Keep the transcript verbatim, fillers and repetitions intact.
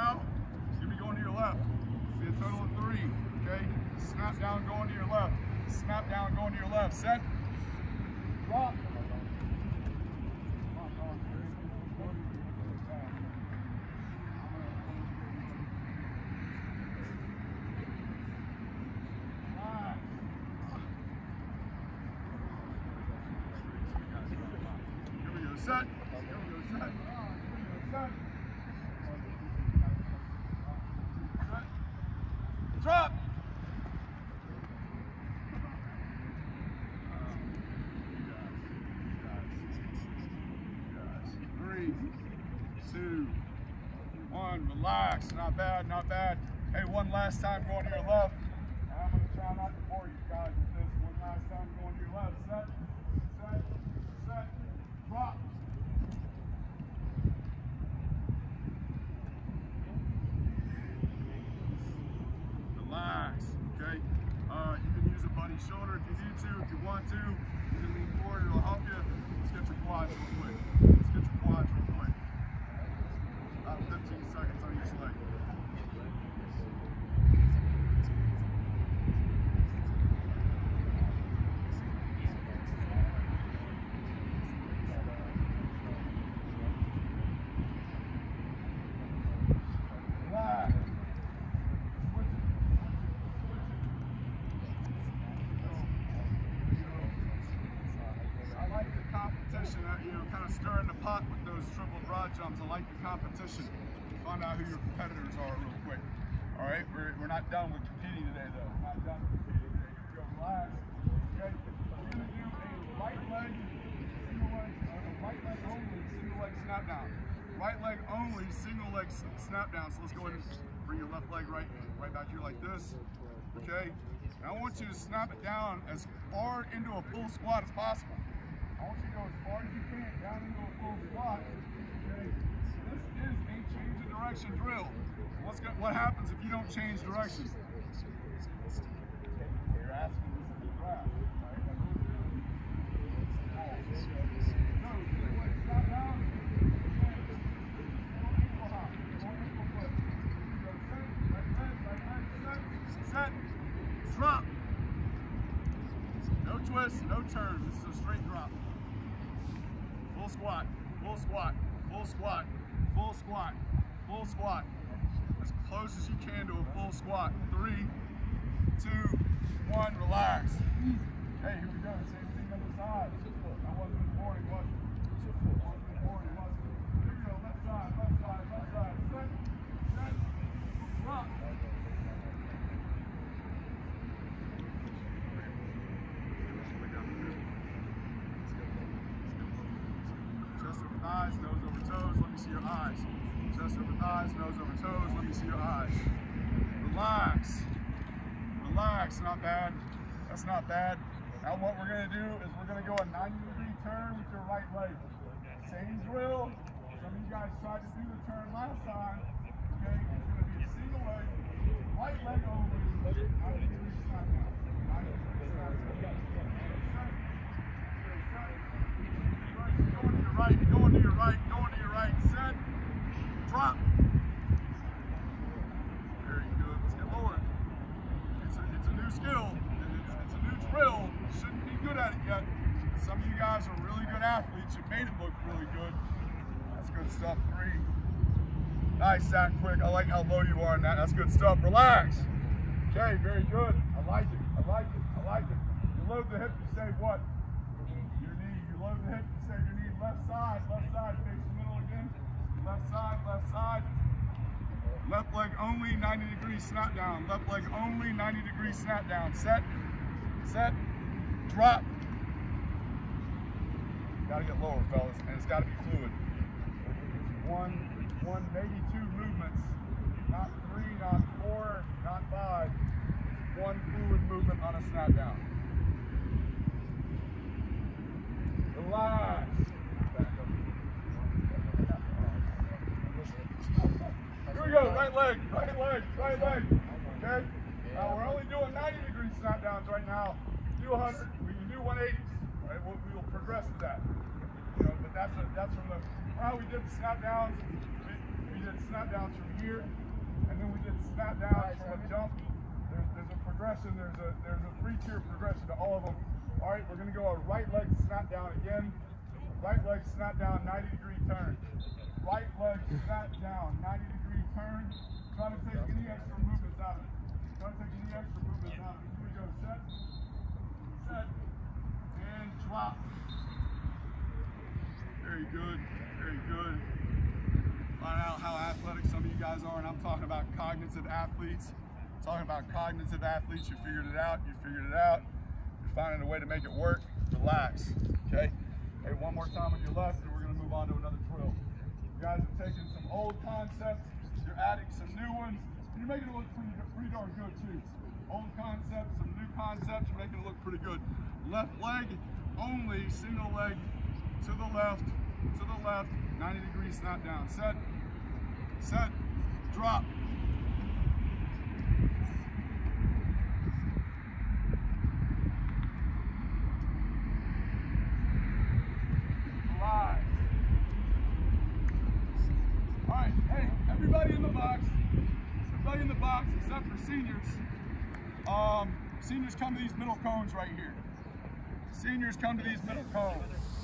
now, you're going to be going to your left. See a total of three, okay? Snap down, going to your left. Snap down, going to your left. Set. Drop. Set. Set. Set. Drop. Three, two, one. Relax. Not bad. Not bad. Hey, one last time going to your left. I'm gonna try not to bore you guys with this. One last time going to your left. Set. Set. Set. Drop. Relax, okay? Uh, you can use a buddy shoulder if you need to, if you want to. You can lean forward, it'll help you. Let's get your quads real quick. Let's get your quads real quick. About fifteen seconds on each leg. You know, kind of stirring the pot with those triple broad jumps. I like the competition. Find out who your competitors are real quick. All right, we're, we're not done with competing today, though. We're not done with competing today. Here we go, relax. Okay, we're gonna do a right leg, single leg, uh, right leg only, single leg snap down. Right leg only, single leg snap down. So let's go ahead and bring your left leg right, right back here like this. Okay, and I want you to snap it down as far into a full squat as possible. I want you to go as far as you can, down into a full squat. Okay. This is a change of direction drill. What's gonna, what happens if you don't change direction? You're asking this to grab, right? No, it's not down. One ankle hop, one ankle foot. So set, right hand, right hand, set, set, drop. No twist, no turn. This is a straight drop. Full squat, full squat, full squat, full squat, full squat. As close as you can to a full squat. Three, two, one, relax. Hey, here we go. Same thing on the side. That wasn't boring, was it? That wasn't boring, was it? Here we go. Left side, left side, left side. Set, set, drop. Eyes, nose over toes, let me see your eyes. Chest over thighs, nose over toes, let me see your eyes. Relax. Relax, not bad. That's not bad. Now what we're going to do is we're going to go a ninety degree turn with your right leg. Same drill. Some of you guys tried to do the turn last time. Okay, it's going to be a single leg, right leg over. ninety degree snap down. ninety degree snap down. Going to your right. Going to your right, going to your right, set, drop. Very good, let's get lower. It's a, it's a new skill, it's, it's a new drill. You shouldn't be good at it yet. Some of you guys are really good athletes. You made it look really good. That's good stuff, three. Nice, Zach, quick. I like how low you are in that. That's good stuff, relax. Okay, very good. I like it, I like it, I like it. You load the hip, you say what? Your knee, you load the hip, you say your knee. Left side, left side, face the middle again. Left side, left side. Left leg only, ninety degree snap down. Left leg only, ninety degree snap down. Set, set, drop. Gotta get lower, fellas, and it's gotta be fluid. One, one, maybe two movements. Not three, not four, not five. One fluid movement on a snap down. Relax. Here we go, right leg, right leg, right leg, okay? Now we're only doing ninety degree snap downs right now. Do one hundred, we can do one eighties, right? We'll, we will progress to that. You know, but that's, a, that's from the, how we did the snap downs. We, we we did snap downs from here, and then we did snap downs from a jump. There's, there's a progression, there's a there's a three-tier progression to all of them. All right, we're gonna go a right leg snap down again. Right leg snap down, ninety degree turn. Right leg snap down, ninety degree turn. Try to take any extra movements out of it. Try to take any extra movements out of it. Here we go, set, set, and drop. Very good, very good. Find out how athletic some of you guys are, and I'm talking about cognitive athletes. I'm talking about cognitive athletes. You figured it out, you figured it out. You're finding a way to make it work. Relax, okay? Hey, one more time on your left, and we're gonna move on to another drill. You guys are taking some old concepts, you're adding some new ones, and you're making it look pretty, pretty darn good too. Old concepts, some new concepts, you're making it look pretty good. Left leg only, single leg to the left, to the left, ninety degree snap down. Set, set, drop. Live. All right, hey, everybody in the box, everybody in the box except for seniors. Um, seniors come to these middle cones right here. Seniors come to these middle cones.